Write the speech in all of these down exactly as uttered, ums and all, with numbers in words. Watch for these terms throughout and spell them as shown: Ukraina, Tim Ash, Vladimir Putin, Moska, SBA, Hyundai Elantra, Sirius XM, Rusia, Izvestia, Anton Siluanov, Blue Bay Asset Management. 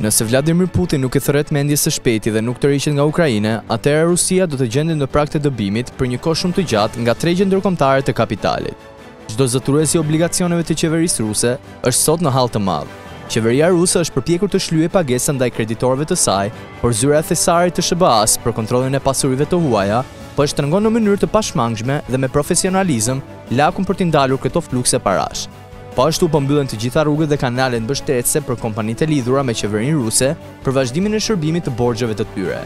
Nëse Vladimir Putin nuk e thret mendjes së shpejti dhe nuk të riqet nga Ukraina, atëherë Rusia do të gjendet në prag të dëbimit për një kohë shumë të gjatë nga tregjet ndërkombëtare të kapitalit. Çdo zotërues i obligacioneve të qeverisë ruse është sot në hall të madh. Qeveria ruse është përpjekur të shlyejë pagesa ndaj kreditorëve të saj, por zyra thesare të S B A-s për kontrollin e pasurive të huaja po e shtrëngon në mënyrë të pashmangshme dhe me profesionalizëm lakun për t'i ndalur këto flukse parash. Po ashtu po mbyllen të gjitha rrugët dhe kanalet mbështetëse për kompanitë e lidhura me qeverinë ruse për vazhdimin e shërbimit të borxheve të tyre.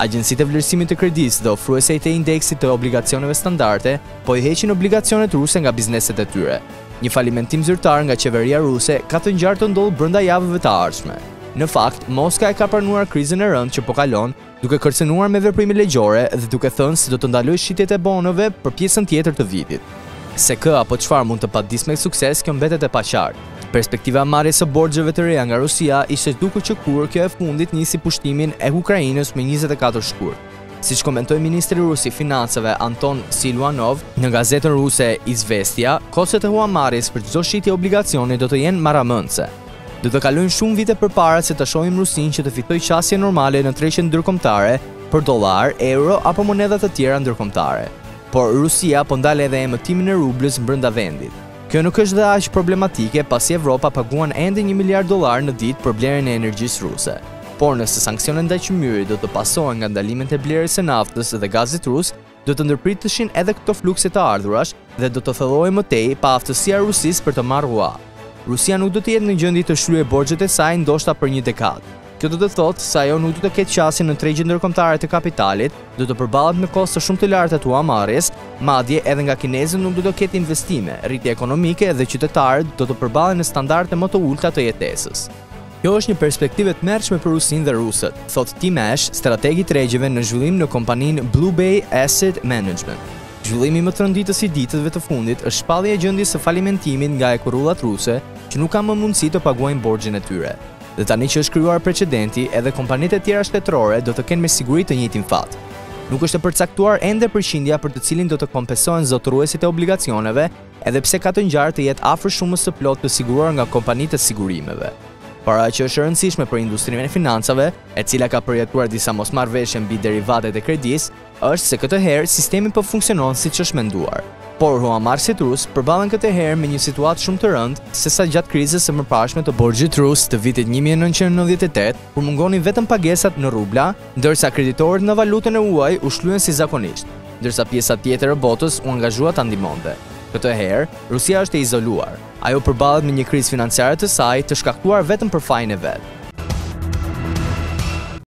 Agjencitë e vlerësimit të kredisë dhe ofruesit e indeksit të obligacioneve standarde po i heqin obligacionet ruse nga bizneset e tyre. Një falimentim zyrtar nga qeveria ruse ka të ngjarë të ndodhë brenda javëve të ardhshme. Në fakt, Moska e ka pranuar krizën e rëndë që po kalon, duke kërcënuar me veprime ligjore dhe duke thënë se do të ndalojë shitjet e bonove për pjesën tjetër të vitit. Se kë apo çfarë mund të padisë me sukses, kjo mbetet e paqartë. Perspektiva e marrjes së borxheve të reja nga Rusia ishte dukur që kur kjo e fundit nisi pushtimin e Ukrainës me njëzet e katër shkurt. Siç komentoi ministri rus i financave Anton Siluanov në gazetën ruse Izvestia, kostet e huamarrjes për çdo shitje obligacioni do të jenë marramëndse. Do të kalojnë shumë vite përpara se të shohim Rusinë që të fitojë qasje normale në tregjet ndërkombëtare për dollar, euro apo monedha të tjera ndërkombëtare. Por Rusia po ndal edhe emëtimin e rublës brenda vendit. Kjo nuk është dhe aq problematike pasi Evropa paguan ende një miliard dollar në ditë për blerjen e energjisë ruse. Por nëse sanksionet ndaj qymyrit do të pasohen nga ndalimet e blerjes së naftës dhe gazit rus, do të ndërpriteshin edhe këto flukse të ardhurash dhe do të thellohej më tej pa aftësia e Rusisë për të marrë hua. Rusia nuk do të jetë në gjendje të shlyejë borxhet e saj ndoshta për një dekadë. Kjo do të thotë se ajo nuk do të ketë qasje në tregjet ndërkombëtare të kapitalit, do të përballet me kosto shumë të larta të huamarrjes, madje edhe nga kinezët nuk do të ketë investime, rritje ekonomike dhe qytetarët do të përballen në standarde më të ulta të jetesës. Kjo është një perspektivë të mershme për Rusinë dhe rusët, thotë Tim Ash, strateg i tregjeve në zhvillim në kompaninë Blue Bay Asset Management. Zhvillimi më të rënditës i ditëve të fundit është shpallja e gjendjes së falimentimit nga ekurullat ruse që nuk kanë më mundësi të paguajnë borxhin e tyre. Dhe tani që është krijuar precedenti, edhe kompanitë e tjera shtetërore do të kenë me siguri të njëjtin fat. Nuk është e përcaktuar ende përqindja për të cilin do të kompensohen zotëruesit e obligacioneve, edhe pse ka të ngjarë të jetë afër shumës së plotë të siguruar nga kompanitë e sigurimeve. Para që është e rëndësishme për industrinë e financave, e cila ka përjetuar disa mosmarrëveshje mbi derivatet e kredisë, është se këtë herë sistemi po funksionon siç është menduar. Por huamarrësit rus përballen këtë herë me një situatë shumë të rëndë sesa gjatë krizës së mëparshme të borxhit rus të vitit një mijë e nëntëqind e nëntëdhjetë e tetë, kur mungonin vetëm pagesat në rubla, ndërsa kreditorët në valutën e huaj u shlyen si zakonisht, ndërsa pjesa tjetër e botës u angazhua ta ndihmonte. Këtë herë, Rusia është e izoluar. Ajo përballet me një krizë financiare të saj të shkaktuar vetëm për fajin e vet.